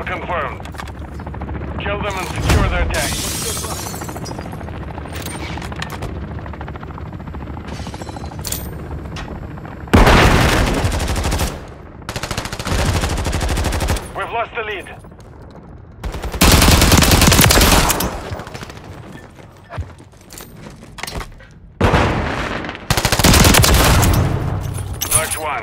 Mosquito confirmed. Kill them and secure their deck. We've lost the lead. Search one.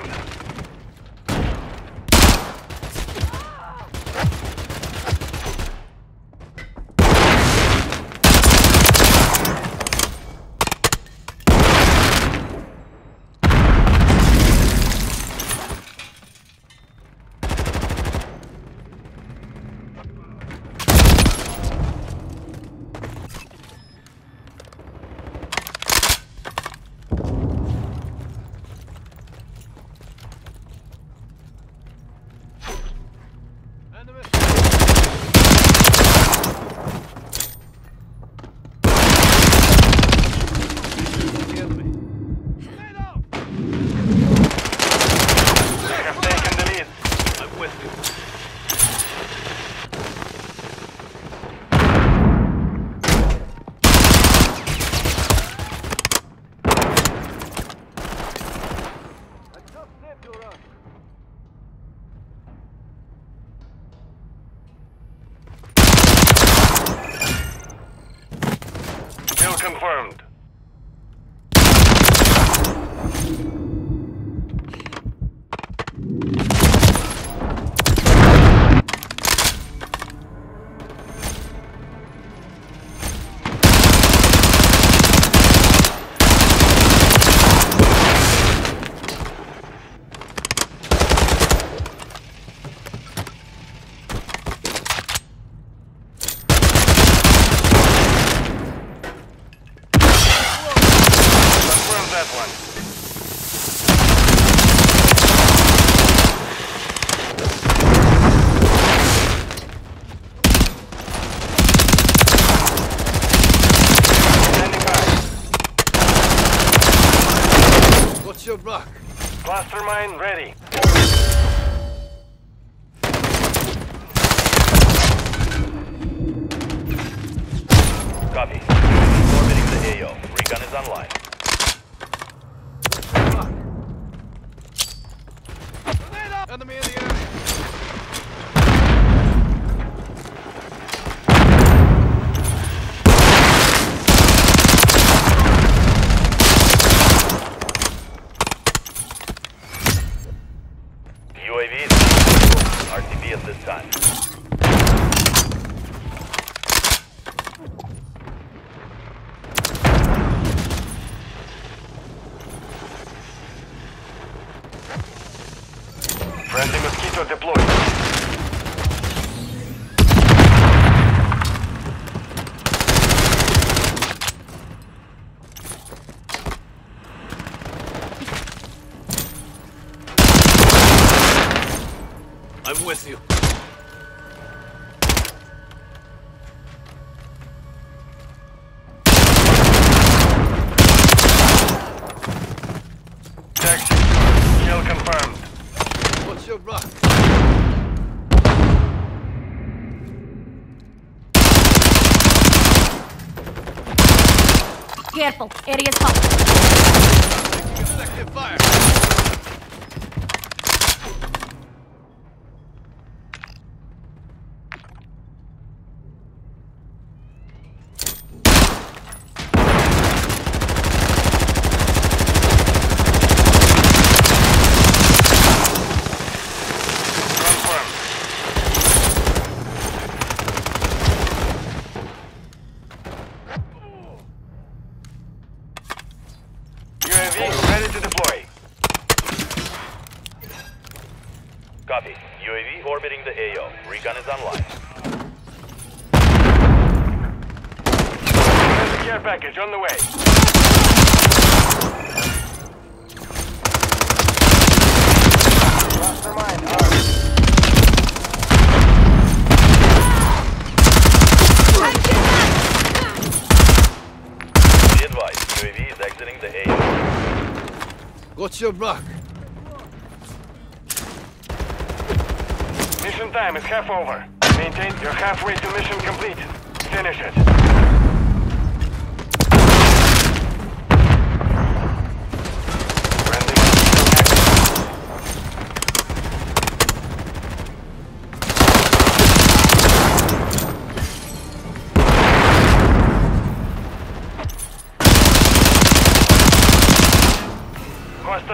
Confirmed. Your block. Cluster mine ready. Copy. Orbiting the AO. Recon is online. Block. Enemy in the area. UAV is RTB at this time. Friendly Mosquito deployed. I'm with you. Tech secure. Kill confirmed. What's your block? Careful. Area's hot. Selective fire. Copy. UAV orbiting the AO. Recon is online. There's a care package on the way. Cluster mine armed. Be advised, UAV is exiting the AO. What's your block? Mission Mission time is half over. Maintain, you're halfway to mission complete. Finish it.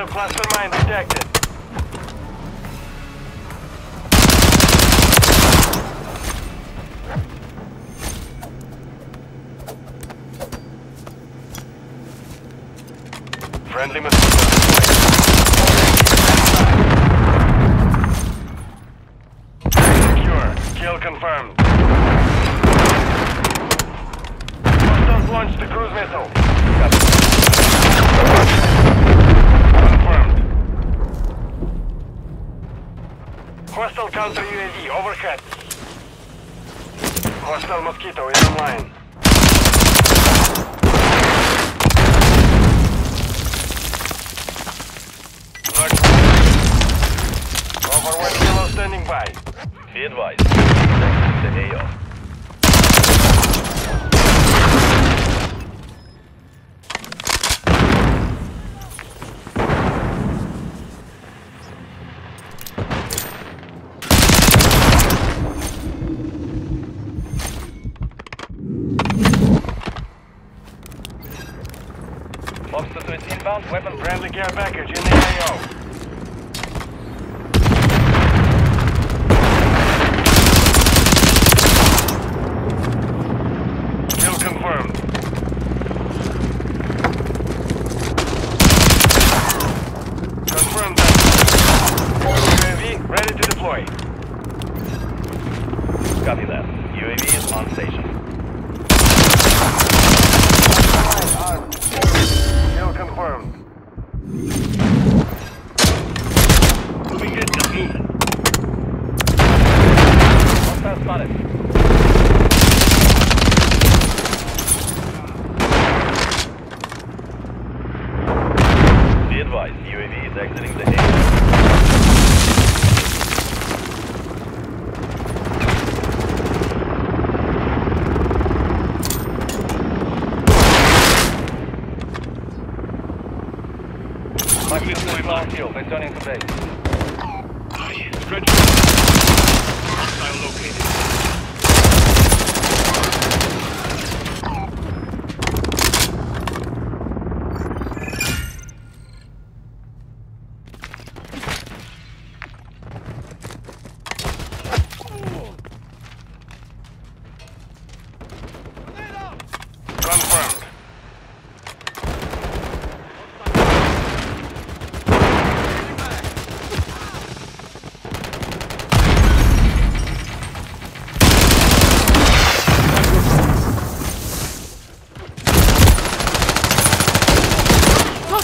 Cluster mine detected. Friendly Mosquito. Secure. Kill confirmed. Hostiles launched the cruise missile. Hostile counter UAV overhead. Hostile Mosquito is online. Overwatch below standing by. Be advised. The AO. Mosquito is inbound, weapon friendly care package in the AO. Kill confirmed. Confirmed that. UAV ready to deploy. Copy that. UAV is on station. Confirmed. Moving it to me. Hostile spotted. Be advised, UAV is exiting the returning to base. Oh, yes. Stretch. Hostile located.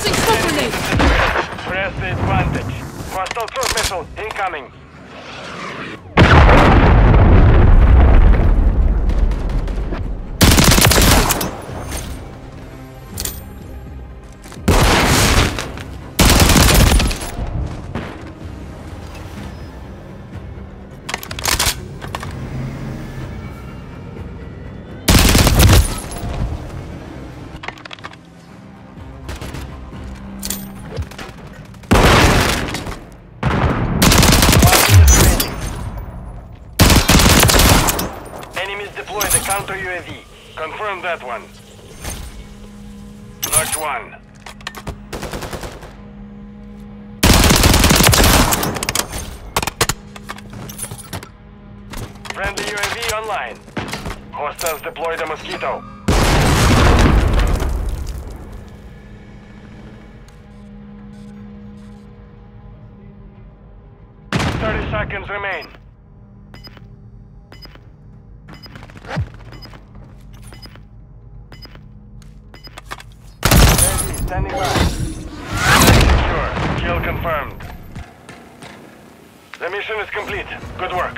Confirmed. Press the advantage. Hostile cruise missile incoming. Deploy the counter UAV. Confirm that one. Knocked one. Friendly UAV online. Hostiles deploy the Mosquito. Thirty seconds remain. Standing by. Secure. Kill confirmed. The mission is complete. Good work.